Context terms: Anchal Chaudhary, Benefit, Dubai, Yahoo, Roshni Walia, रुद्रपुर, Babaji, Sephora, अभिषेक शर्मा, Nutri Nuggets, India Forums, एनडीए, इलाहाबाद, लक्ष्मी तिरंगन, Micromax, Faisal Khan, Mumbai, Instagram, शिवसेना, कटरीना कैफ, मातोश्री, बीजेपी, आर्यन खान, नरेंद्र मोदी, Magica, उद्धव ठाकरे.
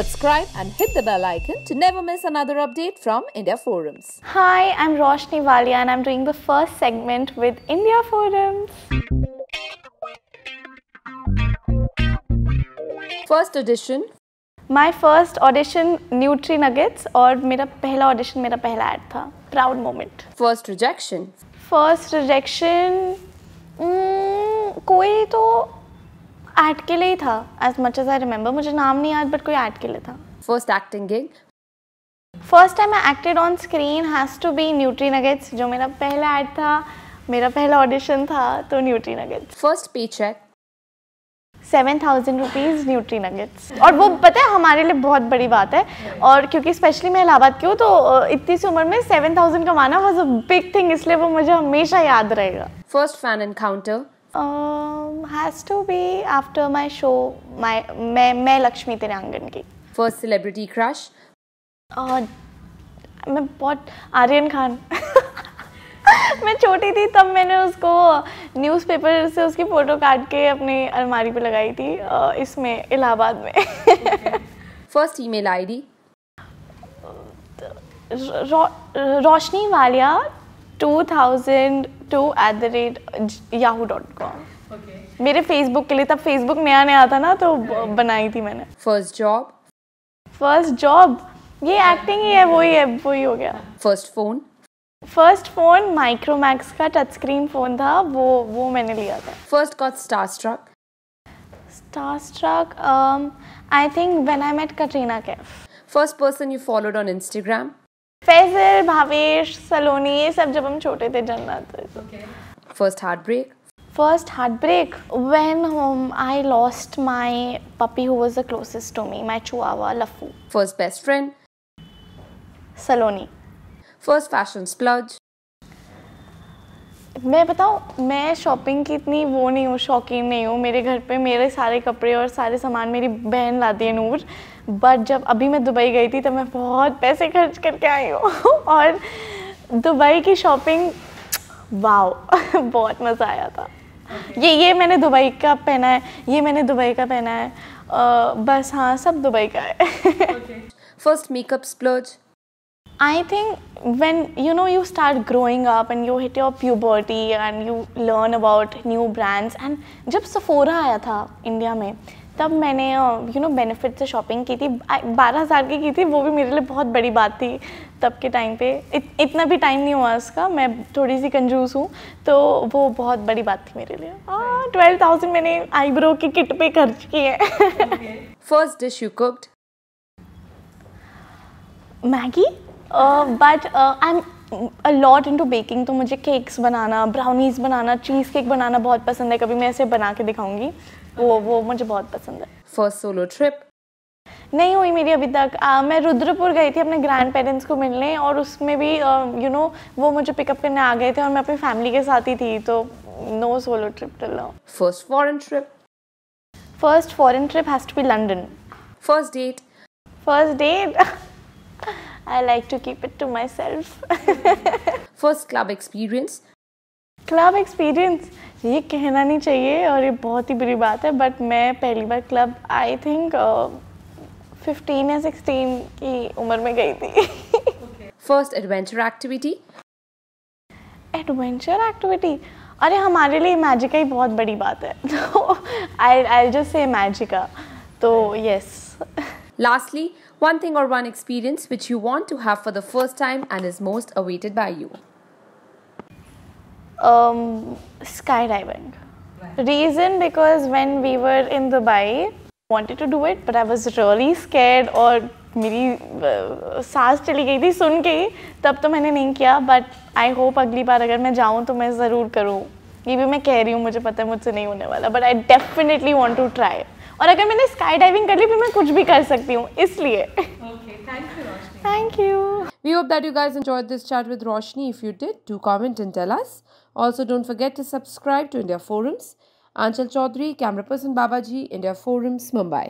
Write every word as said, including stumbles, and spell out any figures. Subscribe and hit the bell icon to never miss another update from India Forums. Hi, I'm Roshni Walia and I'm doing the first segment with India Forums. First audition. My first audition Nutri Nuggets और मेरा पहला audition मेरा पहला ad था. Proud moment. First rejection. First rejection mm, कोई तो ad के लिए ही था. As much as I remember, मुझे नाम नहीं याद but कोई ad के लिए था. First acting gig. First time I acted on screen has to be Nutri Nuggets जो मेरा पहला ad था. मेरा पहला audition था तो Nutri Nuggets. First paycheck. seven thousand rupees Nutri Nuggets. और वो पता है हमारे लिए बहुत बड़ी बात है और क्योंकि स्पेशली मैं इलाहाबाद की हूँ तो इतनी सी उम्र में seven thousand कमाना वाज अ बिग थिंग इसलिए वो मुझे हमेशा याद रहेगा. First fan encounter um, has to be after my show my मैं मैं लक्ष्मी तिरंगन की. First celebrity crush uh, मैं बहुत आर्यन खान. मैं छोटी थी तब मैंने उसको न्यूज़पेपर से उसकी फोटो काट के अपनी अलमारी पे लगाई थी इसमें इलाहाबाद में. First email ID Roshni Walia two thousand two at the rate yahoo dot com. मेरे फेसबुक के लिए तब फेसबुक नया नया था ना तो बनाई थी मैंने. फर्स्ट जॉब फर्स्ट जॉब ये एक्टिंग ही है वही है वही हो गया. First phone first phone Micromax का टच स्क्रीन फोन था वो वो मैंने लिया था. First got star struck star struck I think when I met कटरीना कैफ. First person you followed on Instagram Faizal Bhavesh Saloni ये सब जब हम छोटे थे Jannat. First heart break first heart break when I lost my puppy who was the closest to me my chihuahua लफू. First best friend Saloni. First fashion splurge मैं बताऊँ मैं शॉपिंग की इतनी वो नहीं हूँ शौकीन नहीं हूँ. मेरे घर पे मेरे सारे कपड़े और सारे सामान मेरी बहन लाती है नूर बट जब अभी मैं दुबई गई थी तब मैं बहुत पैसे खर्च करके आई हूँ और दुबई की शॉपिंग वाओ बहुत मज़ा आया था. ये ये मैंने दुबई का पहना है ये मैंने दुबई का पहना है आ, बस हाँ सब दुबई का है. First makeup splurge I think when you know you start growing up and you hit your puberty and you learn about new brands and जब Sephora आया था इंडिया में तब मैंने you know Benefit से शॉपिंग की थी बारह हज़ार की की थी वो भी मेरे लिए बहुत बड़ी बात थी तब के टाइम पे. इत, इतना भी टाइम नहीं हुआ उसका मैं थोड़ी सी कंजूस हूँ तो वो बहुत बड़ी बात थी मेरे लिए. twelve thousand मैंने आईब्रो की किट पे खर्च की है. First dish you cooked Maggi but I am a lot into baking तो मुझे केक्स बनाना ब्राउनीज़ बनाना चीज़ केक बनाना बहुत पसंद है. कभी मैं ऐसे बना के दिखाऊंगी वो वो मुझे बहुत पसंद है. फर्स्ट सोलो ट्रिप नहीं हुई मेरी अभी तक. uh, मैं रुद्रपुर गई थी अपने ग्रैंड पेरेंट्स को मिलने और उसमें भी you uh, know you know, वो मुझे पिकअप करने आ गए थे और मैं अपनी फैमिली के साथ ही थी तो no solo trip till now. First foreign trip first foreign trip has to be London. First date first date I like to keep it to myself. First club experience. Club experience. ये कहना नहीं चाहिए और ये बहुत ही बुरी बात है but मैं पहली बार club I think fifteen या sixteen की उम्र में गई थी. First adventure activity. Adventure activity. अरे हमारे लिए magica ही बहुत बड़ी बात है तो I'll I'll just say magica. तो yes. Lastly. One thing or one experience which you want to have for the first time and is most awaited by you. Um, skydiving. Reason because when we were in Dubai, wanted to do it, but I was really scared. और मेरी सांस चली गई थी सुन के तब तो मैंने नहीं किया. But I hope अगली बार अगर मैं जाऊँ तो मैं ज़रूर करूँ. ये भी मैं कह रही हूँ मुझे पता है मुझसे नहीं होने वाला. But I definitely want to try. और अगर मैंने स्काई डाइविंग कर ली फिर मैं कुछ भी कर सकती हूँ इसलिए. Okay, thank you, Roshni. Thank you. We hope that you guys enjoyed this chat with Roshni. If you did, do comment and tell us. Also, don't forget to subscribe to India Forums. Anchal Chaudhary, camera person Babaji, India Forums, Mumbai.